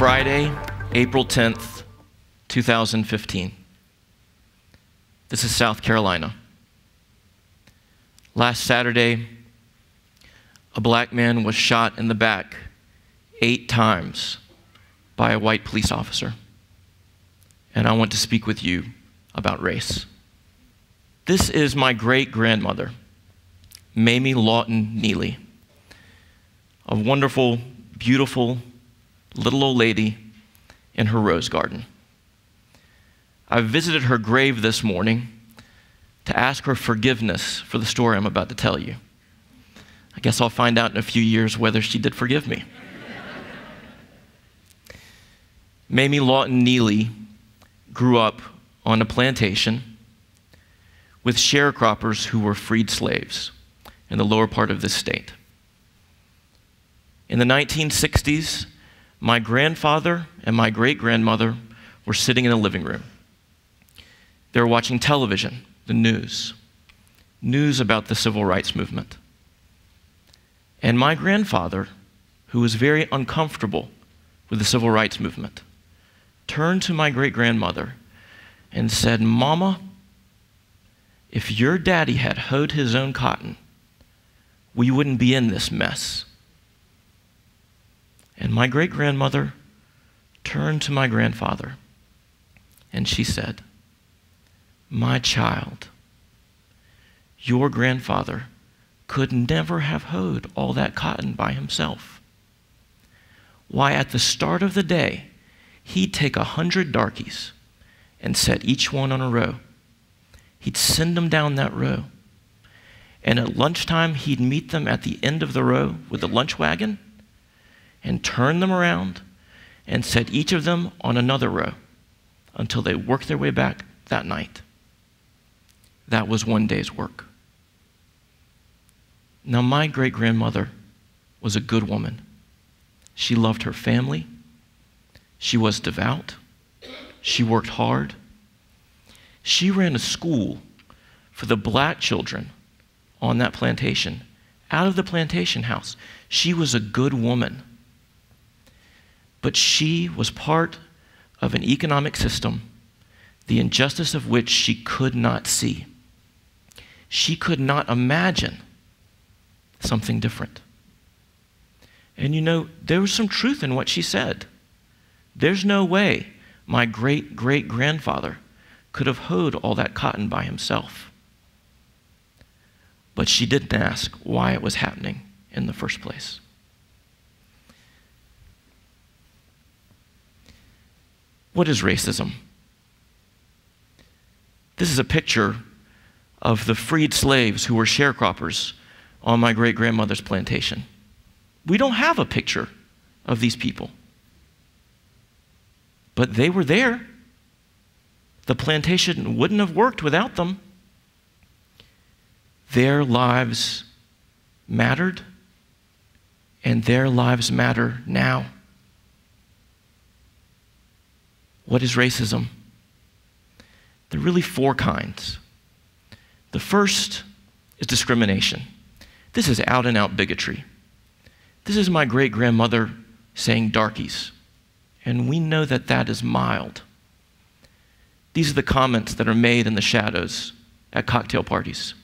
Friday, April 10th, 2015. This is South Carolina. Last Saturday, a black man was shot in the back 8 times by a white police officer. And I want to speak with you about race. This is my great-grandmother, Mamie Lawton Neely, a wonderful, beautiful, little old lady in her rose garden. I visited her grave this morning to ask her forgiveness for the story I'm about to tell you. I guess I'll find out in a few years whether she did forgive me. Mamie Lawton Neely grew up on a plantation with sharecroppers who were freed slaves in the lower part of this state. In the 1960s, my grandfather and my great-grandmother were sitting in the living room. They were watching television, the news about the civil rights movement. And my grandfather, who was very uncomfortable with the civil rights movement, turned to my great-grandmother and said, "Mama, if your daddy had hoed his own cotton, we wouldn't be in this mess." And my great-grandmother turned to my grandfather and she said, "My child, your grandfather could never have hoed all that cotton by himself. Why, at the start of the day, he'd take 100 darkies and set each one on a row. He'd send them down that row. And at lunchtime, he'd meet them at the end of the row with the lunch wagon and turn them around and set each of them on another row until they worked their way back that night. That was one day's work." Now, my great-grandmother was a good woman. She loved her family. She was devout. She worked hard. She ran a school for the black children on that plantation, out of the plantation house. She was a good woman. But she was part of an economic system, the injustice of which she could not see. She could not imagine something different. And you know, there was some truth in what she said. There's no way my great-great-grandfather could have hoed all that cotton by himself. But she didn't ask why it was happening in the first place. What is racism? This is a picture of the freed slaves who were sharecroppers on my great-grandmother's plantation. We don't have a picture of these people, but they were there. The plantation wouldn't have worked without them. Their lives mattered, and their lives matter now. What is racism? There are really 4 kinds. The first is discrimination. This is out-and-out bigotry. This is my great-grandmother saying darkies, and we know that that is mild. These are the comments that are made in the shadows at cocktail parties.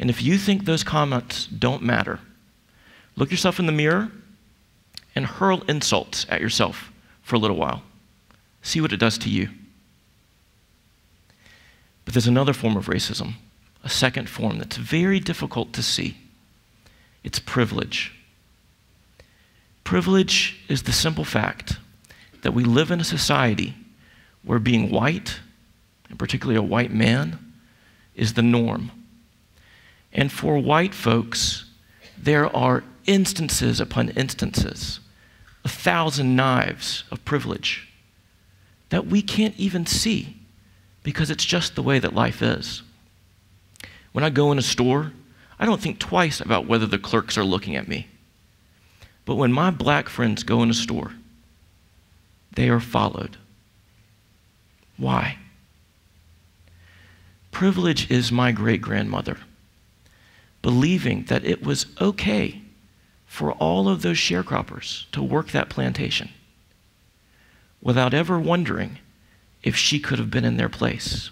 And if you think those comments don't matter, look yourself in the mirror and hurl insults at yourself for a little while. See what it does to you. But there's another form of racism, a second form that's very difficult to see. It's privilege. Privilege is the simple fact that we live in a society where being white, and particularly a white man, is the norm. And for white folks, there are instances upon instances, 1,000 knives of privilege that we can't even see because it's just the way that life is. When I go in a store, I don't think twice about whether the clerks are looking at me. But when my black friends go in a store, they are followed. Why? Privilege is my great-grandmother believing that it was okay for all of those sharecroppers to work that plantation. without ever wondering if she could have been in their place.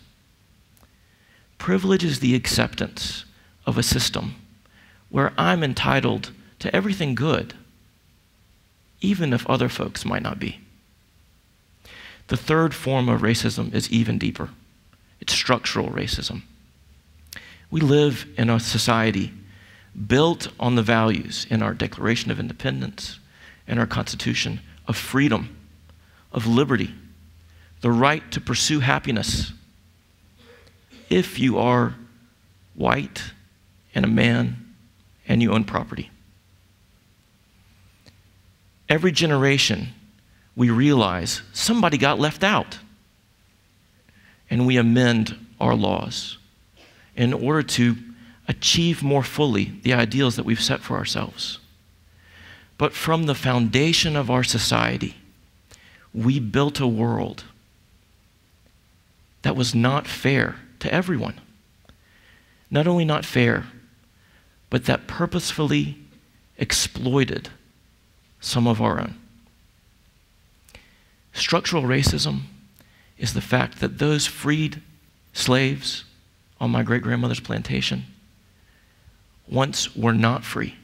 Privilege is the acceptance of a system where I'm entitled to everything good, even if other folks might not be. The third form of racism is even deeper. It's structural racism. We live in a society built on the values in our Declaration of Independence and our Constitution of freedom, of liberty, the right to pursue happiness. If you are white and a man and you own property. Every generation, we realize somebody got left out, and we amend our laws in order to achieve more fully the ideals that we've set for ourselves. But from the foundation of our society, we built a world that was not fair to everyone. Not only not fair, but that purposefully exploited some of our own. Structural racism is the fact that those freed slaves on my great-grandmother's plantation once were not free,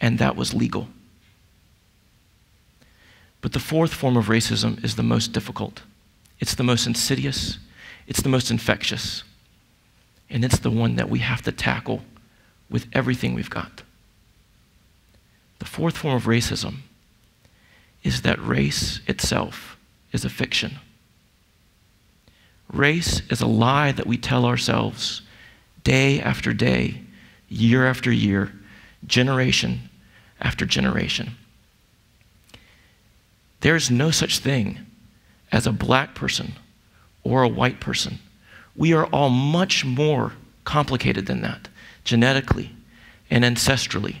and that was legal. But the fourth form of racism is the most difficult. It's the most insidious, it's the most infectious, and it's the one that we have to tackle with everything we've got. The fourth form of racism is that race itself is a fiction. Race is a lie that we tell ourselves day after day, year after year, generation after generation. There's no such thing as a black person or a white person. We are all much more complicated than that, genetically and ancestrally.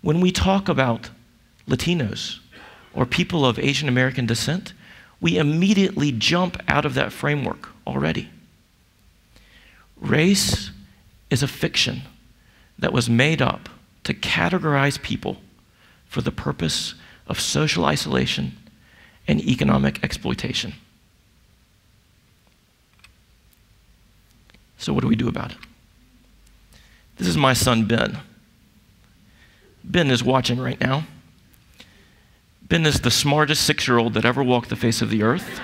When we talk about Latinos or people of Asian American descent, we immediately jump out of that framework already. Race is a fiction that was made up to categorize people for the purpose of social isolation and economic exploitation. So what do we do about it? This is my son, Ben. Ben is watching right now. Ben is the smartest 6-year-old that ever walked the face of the earth,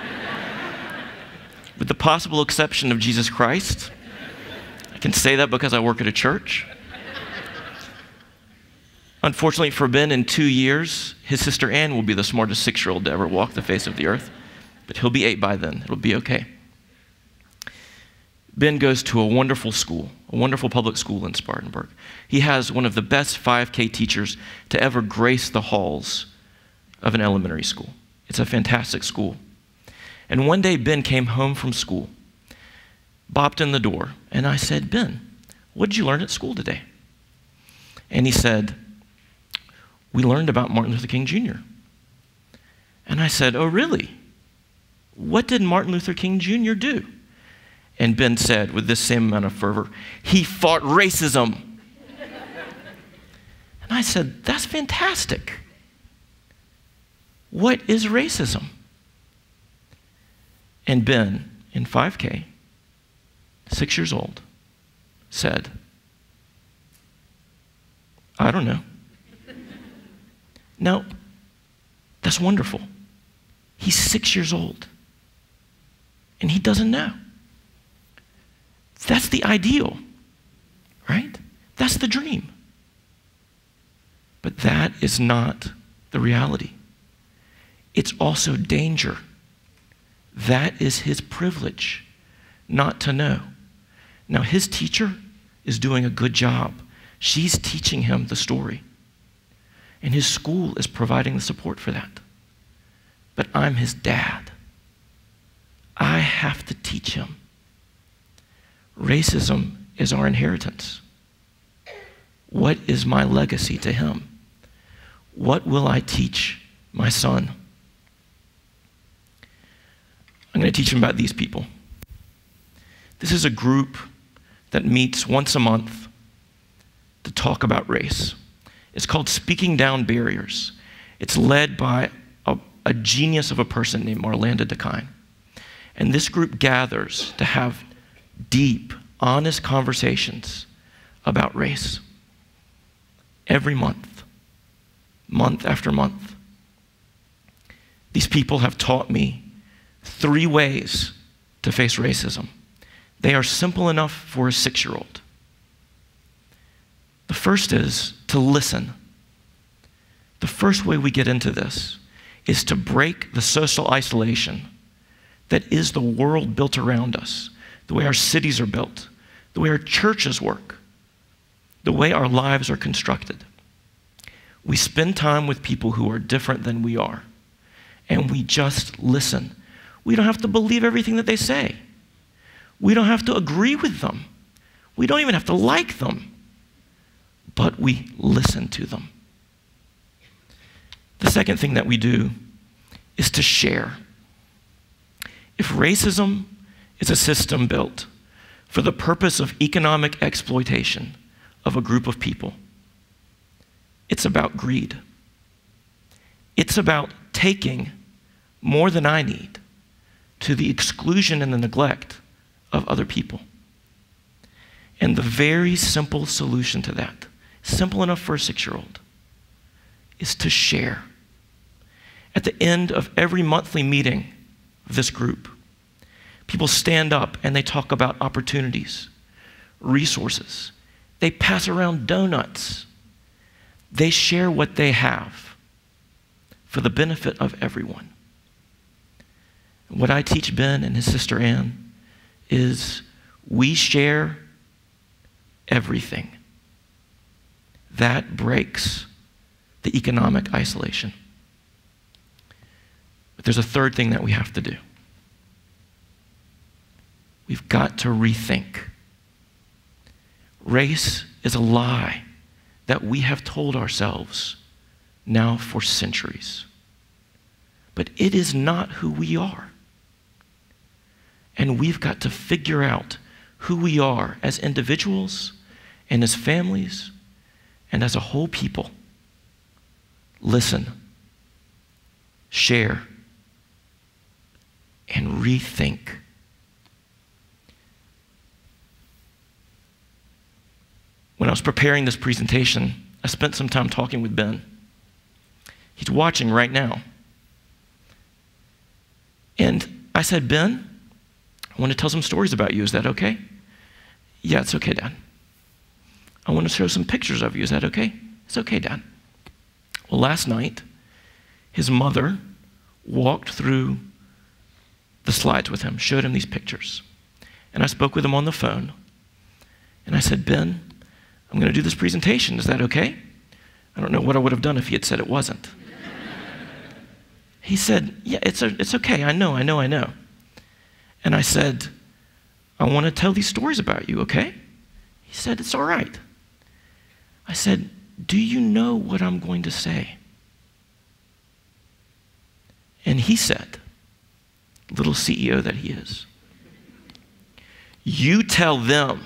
with the possible exception of Jesus Christ. I can say that because I work at a church. Unfortunately for Ben, in 2 years, his sister Ann will be the smartest 6-year-old to ever walk the face of the earth, but he'll be 8 by then. It'll be okay. Ben goes to a wonderful school, a wonderful public school in Spartanburg. He has one of the best 5K teachers to ever grace the halls of an elementary school. It's a fantastic school. And one day Ben came home from school, bopped in the door, and I said, "Ben, what did you learn at school today?" And he said, "We learned about Martin Luther King Jr." And I said, "Oh, really? What did Martin Luther King Jr. do?" And Ben said, with this same amount of fervor, "He fought racism." And I said, "That's fantastic. What is racism?" And Ben, in 5K, 6 years old, said, "I don't know." Now, that's wonderful. He's 6 years old, and he doesn't know. That's the ideal, right? That's the dream. But that is not the reality. It's also danger. That is his privilege, not to know. Now, his teacher is doing a good job. She's teaching him the story, and his school is providing the support for that. But I'm his dad. I have to teach him. Racism is our inheritance. What is my legacy to him? What will I teach my son? I'm going to teach him about these people. This is a group that meets once a month to talk about race. It's called Speaking Down Barriers. It's led by a a genius of a person named Marlanda DeKine. And this group gathers to have deep, honest conversations about race every month, month after month. These people have taught me 3 ways to face racism. They are simple enough for a 6-year-old. The first is to listen. The first way we get into this is to break the social isolation that is the world built around us, the way our cities are built, the way our churches work, the way our lives are constructed. We spend time with people who are different than we are, and we just listen. We don't have to believe everything that they say. We don't have to agree with them. We don't even have to like them, but we listen to them. The second thing that we do is to share. If racism is a system built for the purpose of economic exploitation of a group of people, it's about greed. It's about taking more than I need to the exclusion and the neglect of other people. And the very simple solution to that, simple enough for a 6-year-old, is to share. At the end of every monthly meeting of this group, people stand up and they talk about opportunities, resources. They pass around donuts. They share what they have for the benefit of everyone. What I teach Ben and his sister Ann is we share everything. That breaks the economic isolation. But there's a third thing that we have to do. We've got to rethink. Race is a lie that we have told ourselves now for centuries. But it is not who we are. And we've got to figure out who we are as individuals and as families and as a whole people. Listen, share, and rethink. When I was preparing this presentation, I spent some time talking with Ben. He's watching right now. And I said, Ben, I want to tell some stories about you. Is that okay? Yeah, it's okay, Dad. I want to show some pictures of you. Is that okay? It's okay, Dad. Well, last night, his mother walked through the slides with him, showed him these pictures. And I spoke with him on the phone. And I said, Ben, I'm going to do this presentation. Is that okay? I don't know what I would have done if he had said it wasn't. He said, yeah, it's okay. I know. And I said, I want to tell these stories about you, okay? He said, it's all right. I said, do you know what I'm going to say? And he said, little CEO that he is, you tell them,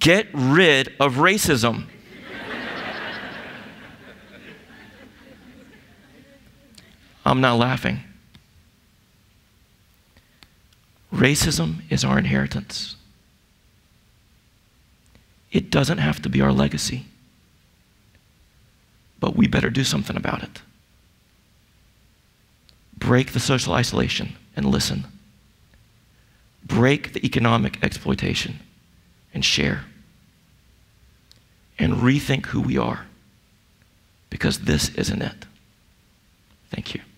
get rid of racism. I'm not laughing. Racism is our inheritance. It doesn't have to be our legacy, but we better do something about it. Break the social isolation and listen. Break the economic exploitation and share. And rethink who we are, because this isn't it. Thank you.